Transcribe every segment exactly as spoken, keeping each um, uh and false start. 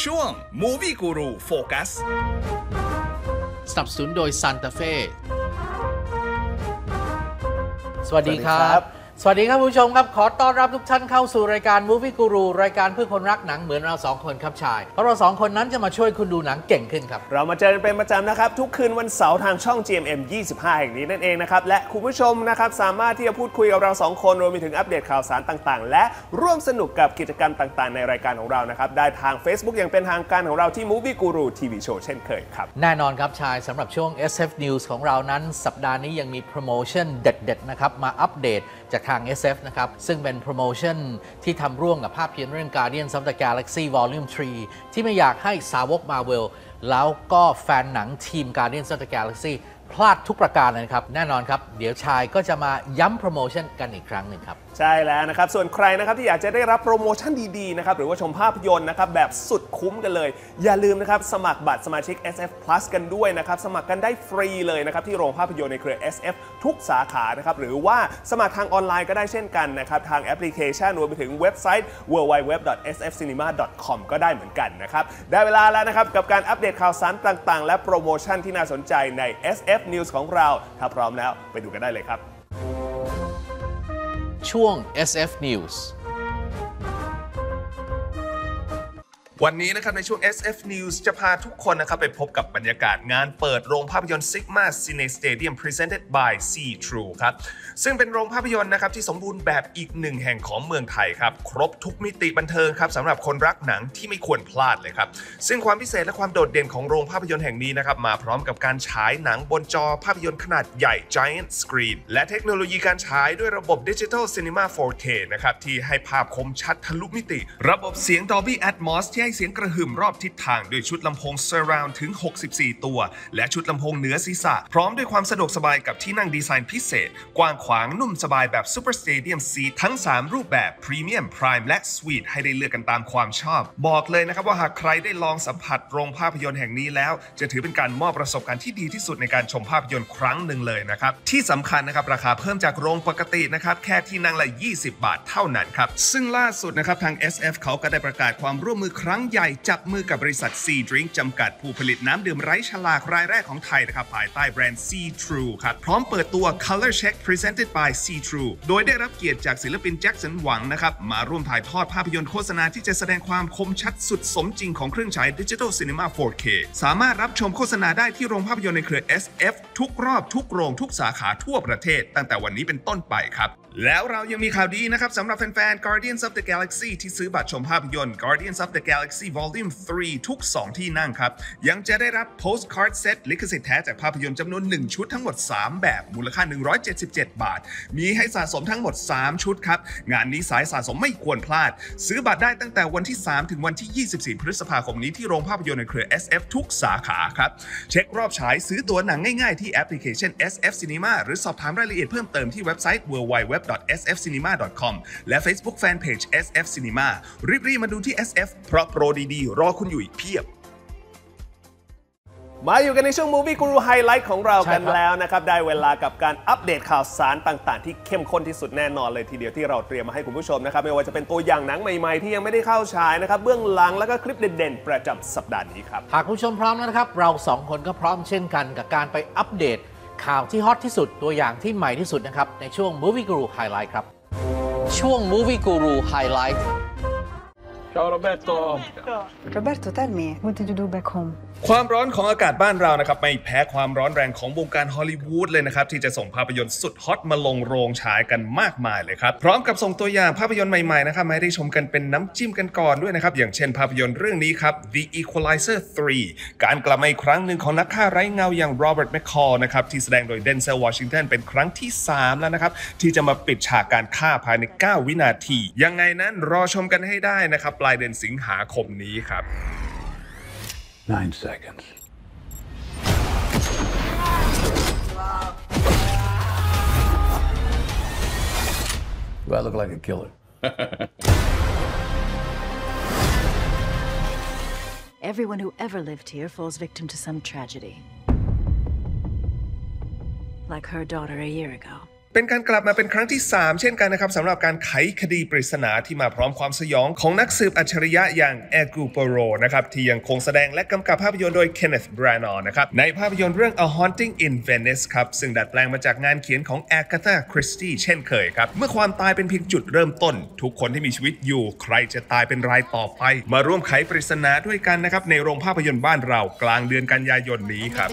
ช่วง Movie Guru Focus สนับสนุนโดย Santa Fe สวัสดีครับสวัสดีครับผู้ชมครับขอต้อนรับทุกท่านเข้าสู่รายการ Movie Guru รายการเพื่อคนรักหนังเหมือนเราสองคนครับชายเพราะเราสองคนนั้นจะมาช่วยคุณดูหนังเก่งขึ้นครับเรามาเจอกันเป็นประจำนะครับทุกคืนวันเสาร์ทางช่อง จี เอ็ม เอ็ม ยี่สิบห้าแห่งนี้นั่นเองนะครับและคุณผู้ชมนะครับสามารถที่จะพูดคุยกับเราสองคนรวมไปถึงอัปเดตข่าวสารต่างๆและร่วมสนุกกับกิจกรรมต่างๆในรายการของเรานะครับได้ทาง Facebook อย่างเป็นทางการของเราที่ Movie Guru ที วี Show เช่นเคยครับแน่นอนครับชายสำหรับช่วง เอส เอฟ News ของเรานั้นสัปดาห์นี้ยังมีโปรโมชั่นเด็ดๆนะครับมาอัปเดตจากทาง เอส เอฟ นะครับซึ่งเป็นโปรโมชั่นที่ทำร่วมกับภาพยนตร์เรื่อง Guardians of the Galaxy Volume สามที่ไม่อยากให้สาวก Marvel แล้วก็แฟนหนังทีม Guardians of the Galaxy พลาดทุกประการเลยครับแน่นอนครับเดี๋ยวชายก็จะมาย้ำโปรโมชั่นกันอีกครั้งหนึ่งครับใช่แล้วนะครับส่วนใครนะครับที่อยากจะได้รับโปรโมชั่นดีๆนะครับหรือว่าชมภาพยนตร์นะครับแบบสุดคุ้มกันเลยอย่าลืมนะครับสมัครบัตรสมาชิก เอส เอฟ Plus กันด้วยนะครับสมัครกันได้ฟรีเลยนะครับที่โรงภาพยนตร์ในเครือ เอส เอฟ ทุกสาขานะครับหรือว่าสมัครทางออนไลน์ก็ได้เช่นกันนะครับทางแอปพลิเคชันรวมไปถึงเว็บไซต์ ดับเบิลยู ดับเบิลยู ดับเบิลยู ดอท เอส เอฟ ซี ไอ เอ็น อี เอ เอ็ม เอ ดอท คอม ก็ได้เหมือนกันนะครับได้เวลาแล้วนะครับกับการอัปเดตข่าวสารต่างๆและโปรโมชั่นที่น่าสนใจใน เอส เอฟ News ของเราถ้าพร้อมแล้วไปดูกันได้เลยครับช่วง เอส เอฟ News วันนี้นะครับในช่วง เอส เอฟ News จะพาทุกคนนะครับไปพบกับบรรยากาศงานเปิดโรงภาพยนตร์ Sigma Cine Stadium Presented by SeaTrue ครับซึ่งเป็นโรงภาพยนตร์นะครับที่สมบูรณ์แบบอีกหนึ่งแห่งของเมืองไทยครับครบทุกมิติบันเทิงครับสำหรับคนรักหนังที่ไม่ควรพลาดเลยครับซึ่งความพิเศษและความโดดเด่นของโรงภาพยนตร์แห่งนี้นะครับมาพร้อมกับการฉายหนังบนจอภาพยนตร์ขนาดใหญ่ Giant Screen และเทคโนโลยีการฉายด้วยระบบ Digital Cinema โฟร์ เค นะครับที่ให้ภาพคมชัดทะลุมิติระบบเสียง Dolby Atmos ที่ให้เสียงกระหึ่มรอบทิศทางด้วยชุดลำโพง Surround ถึงหกสิบสี่ตัวและชุดลำโพงเหนือศีรษะพร้อมด้วยความสะดวกสบายกับที่นั่งดีไซน์พิเศษกว้างขวางนุ่มสบายแบบ Super Stadium C ทั้งสามรูปแบบ Premium Prime และ Suite ให้ได้เลือกกันตามความชอบบอกเลยนะครับว่าหากใครได้ลองสัมผัสโรงภาพยนตร์แห่งนี้แล้วจะถือเป็นการมอบประสบการณ์ที่ดีที่สุดในการชมภาพยนตร์ครั้งหนึ่งเลยนะครับที่สำคัญนะครับราคาเพิ่มจากโรงปกตินะครับแค่ที่นั่งละยี่สิบบาทเท่านั้นครับซึ่งล่าสุดนะครับทาง เอส เอฟ เขาก็ได้ประกาศความร่วมมือครั้งใหญ่จับมือกับบริษัท Sea Drink จำกัดผู้ผลิตน้ำดื่มไร้ฉลากรายแรกของไทยนะครับภายใต้แบรนด์ SeaTrue ครับพร้อมเปิดตัว Color Check Presented by SeaTrue โดยได้รับเกียรติจากศิลปินแจ็คสันหวังนะครับมาร่วมถ่ายทอดภาพยนตร์โฆษณาที่จะแสดงความคมชัดสุดสมจริงของเครื่องฉาย Digital Cinema โฟร์ เค สามารถรับชมโฆษณาได้ที่โรงภาพยนตร์ในเครือ เอส เอฟ ทุกรอบทุกโรงทุกสาขาทั่วประเทศตั้งแต่วันนี้เป็นต้นไปครับแล้วเรายังมีข่าวดีนะครับสำหรับแฟนๆ Guardians of the Galaxy ที่ซื้อบัตรชมภาพยนตร์ Guardians of the Galaxy Volume สาม ทุกสองที่นั่งครับยังจะได้รับ Postcard Set ลิขสิทธิ์แท้จากภาพยนตร์จำนวนหนึ่งชุดทั้งหมดสามแบบมูลค่าหนึ่งร้อยเจ็ดสิบเจ็ดบาทมีให้สะสมทั้งหมดสามชุดครับงานนี้สายสะสมไม่ควรพลาดซื้อบัตรได้ตั้งแต่วันที่สามถึงวันที่ยี่สิบสี่พฤษภาคมนี้ที่โรงภาพยนตร์ในเครือ เอส เอฟ ทุกสาขาครับเช็ครอบฉายซื้อตั๋วหนังง่ายๆที่แอปพลิเคชัน เอส เอฟ Cinema หรือสอบถามรายละเอียดเพิ่มเติมที่เว็บไซต์ ดับเบิลยู ดับเบิลยู ดับเบิลยู ดอท เอส เอฟ ซี ไอ เอ็น อี เอ เอ็ม เอ ดอท คอม และ Facebook Fanpage เอส เอฟ Cinema รีบๆมาดูที่ เอส เอฟ เพราะโปรดีๆรอคุณอยู่อีกเพียบมาอยู่กันในช่วง Movie Guru Highlight ของเรากันแล้วนะครับได้เวลากับการอัปเดตข่าวสารต่างๆที่เข้มข้นที่สุดแน่นอนเลยทีเดียวที่เราเตรียมมาให้คุณผู้ชมนะครับไม่ว่าจะเป็นตัวอย่างหนังใหม่ๆที่ยังไม่ได้เข้าฉายนะครับเบื้องหลังแล้วก็คลิปเด่นๆประจำสัปดาห์นี้ครับหากคุณผู้ชมพร้อมแล้วนะครับเราสองคนก็พร้อมเช่นกันกับการไปอัปเดตข่าวที่ฮอตที่สุดตัวอย่างที่ใหม่ที่สุดนะครับในช่วง Movie Guru Highlight ครับช่วง Movie Guru Highlight Ciao Roberto Roberto tell me what did you do back homeความร้อนของอากาศบ้านเรานะครับไม่แพ้ความร้อนแรงของวงการฮอลลีวูดเลยนะครับที่จะส่งภาพยนตร์สุดฮอตมาลงโรงฉายกันมากมายเลยครับพร้อมกับส่งตัวอย่างภาพยนตร์ใหม่ๆนะครับมาให้ได้ชมกันเป็นน้ำจิ้มกันก่อนด้วยนะครับอย่างเช่นภาพยนตร์เรื่องนี้ครับ The Equalizer สามการกลับมาอีกครั้งหนึ่งของนักฆ่าไร้เงาอย่าง Robert McCall นะครับที่แสดงโดย Denzel Washington เป็นครั้งที่สามแล้วนะครับที่จะมาปิดฉากการฆ่าภายในเก้าวินาทียังไงนั้นรอชมกันให้ได้นะครับปลายเดือนสิงหาคมนี้ครับNine seconds. Do I look like a killer? Everyone who ever lived here falls victim to some tragedy. Like her daughter a year ago. เป็นการกลับมาเป็นครั้งที่สามเช่นกันนะครับสำหรับการไขคดีปริศนาที่มาพร้อมความสยองของนักสืบอัจฉริยะอย่างแอกูโปโรนะครับที่ยังคงแสดงและกำกับภาพยนตร์โดยเคนเนธ บรานาห์นะครับในภาพยนตร์เรื่อง A Haunting in Venice ครับซึ่งดัดแปลงมาจากงานเขียนของแอกาธา คริสตี้เช่นเคยครับเมื่อความตายเป็นเพียงจุดเริ่มต้นทุกคนที่มีชีวิตอยู่ใครจะตายเป็นรายต่อไปมาร่วมไขปริศนาด้วยกันนะครับในโรงภาพยนตร์บ้านเรากลางเดือนกันยายนนี้ครับ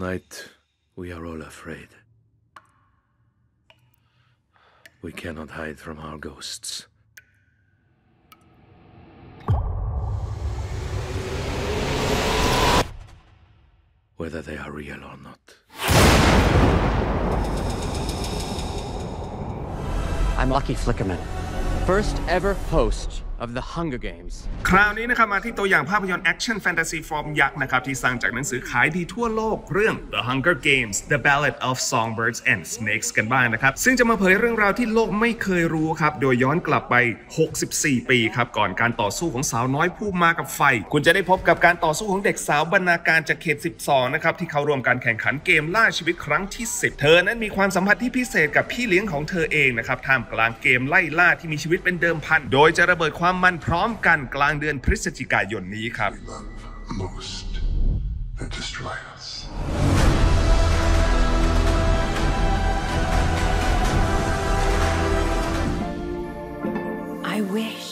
Tonight, we are all afraid. We cannot hide from our ghosts. Whether they are real or not. I'm Lucky Flickerman, first ever host.Of the Hunger Games คราวนี้นะครับมาที่ตัวอย่างภาพยนตร์แอคชั่นแฟนตาซีฟอร์มยักษ์นะครับที่สร้างจากหนังสือขายดีทั่วโลกเรื่อง The Hunger Games The Ballad of Songbirds and Snakes กันบ้างนะครับซึ่งจะมาเผยเรื่องราวที่โลกไม่เคยรู้ครับโดยย้อนกลับไปหกสิบสี่ปีครับก่อนการต่อสู้ของสาวน้อยผู้มากับไฟคุณจะได้พบกับการต่อสู้ของเด็กสาวบรรณาการจากเขตสิบสองนะครับที่เข้าร่วมการแข่งขันเกมล่าชีวิตครั้งที่สิบเธอนั้นมีความสัมพันธ์ที่พิเศษกับพี่เลี้ยงของเธอเองนะครับท่ามกลางเกมไล่ล่าที่มีชีวิตเป็นเดิมพันโดยจะระเบิดความมันพร้อมกันกลางเดือนพฤศจิกายนนี้ครับI wish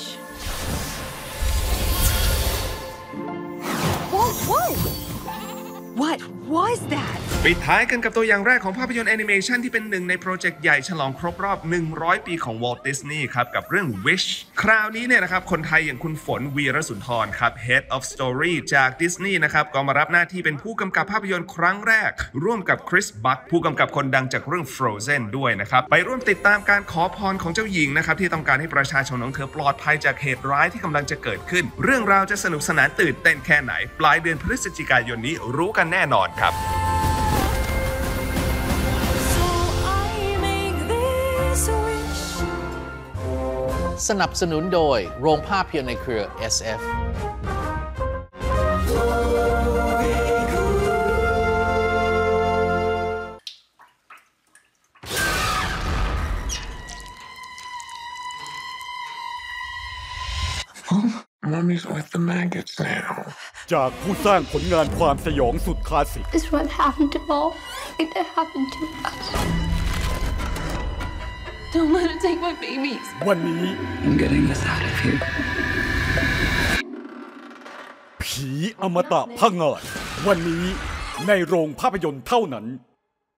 Whoa, whoa!What was that? ปิดท้ายกันกับตัวอย่างแรกของภาพยนตร์แอนิเมชันที่เป็นหนึ่งในโปรเจกต์ใหญ่ฉลองครบรอบหนึ่งร้อยปีของ Walt Disney ครับกับเรื่อง Wish คราวนี้เนี่ยนะครับคนไทยอย่างคุณฝนวีรสุนทรครับ Head of Story จาก Disney นะครับก็มารับหน้าที่เป็นผู้กำกับภาพยนตร์ครั้งแรกร่วมกับคริส บัคผู้กำกับคนดังจากเรื่อง Frozen ด้วยนะครับไปร่วมติดตามการขอพรของเจ้าหญิงนะครับที่ต้องการให้ประชาชนของเธอปลอดภัยจากเหตุร้ายที่กำลังจะเกิดขึ้นเรื่องราวจะสนุกสนานตื่นเต้นแค่ไหนปลายเดือนพฤศจิกายนนี้รู้กันแน่นอนครับสนับสนุนโดยโรงภาพยนตร์ในเครือ เอส เอฟMommy's with the maggots now. จากผู้สร้างผลงานความสยองสุดคลาสสิก This what happened to Paul. It happened to us. Don't let it take my babies. วันนี้ I'm getting us out of here. ผีอมตะพังงาดวันนี้ในโรงภาพยนตร์เท่านั้น